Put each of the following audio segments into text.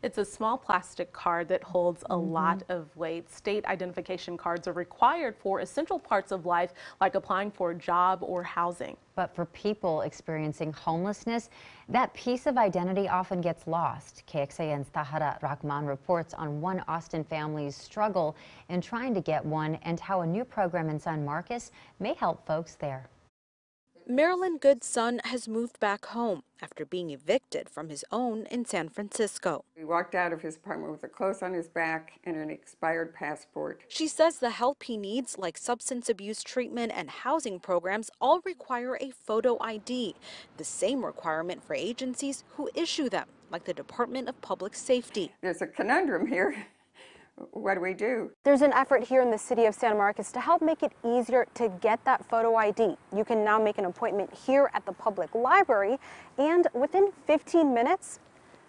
It's a small plastic card that holds a lot of weight. State identification cards are required for essential parts of life, like applying for a job or housing. But for people experiencing homelessness, that piece of identity often gets lost. KXAN's Tahera Rahman reports on one Austin family's struggle in trying to get one and how a new program in San Marcos may help folks there. Marilyn Goodson has moved back home after being evicted from his own in San Francisco. He walked out of his apartment with the clothes on his back and an expired passport. She says the help he needs, like substance abuse treatment and housing programs, all require a photo ID, the same requirement for agencies who issue them, like the Department of Public Safety. There's a conundrum here. What do we do? There's an effort here in the city of San Marcos to help make it easier to get that photo ID. You can now make an appointment here at the public library and within 15 minutes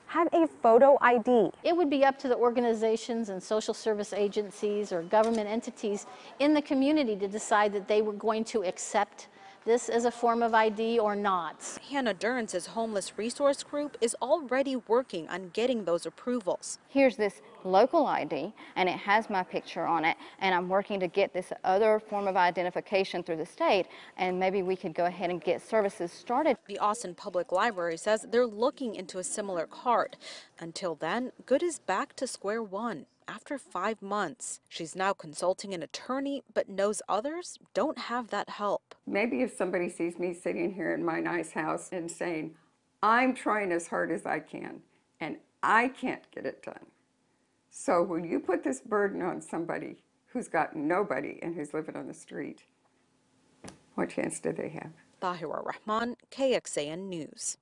have a photo ID. It would be up to the organizations and social service agencies or government entities in the community to decide that they were going to accept this is a form of ID or not. Hannah Durrance's homeless resource group is already working on getting those approvals. Here's this local ID, and it has my picture on it, and I'm working to get this other form of identification through the state, and maybe we could go ahead and get services started. The Austin Public Library says they're looking into a similar card. Until then, Good is back to square one. After 5 months, she's now consulting an attorney, but knows others don't have that help. Maybe if somebody sees me sitting here in my nice house and saying, I'm trying as hard as I can, and I can't get it done. So when you put this burden on somebody who's got nobody and who's living on the street, what chance do they have? Bahir Rahman, KXAN News.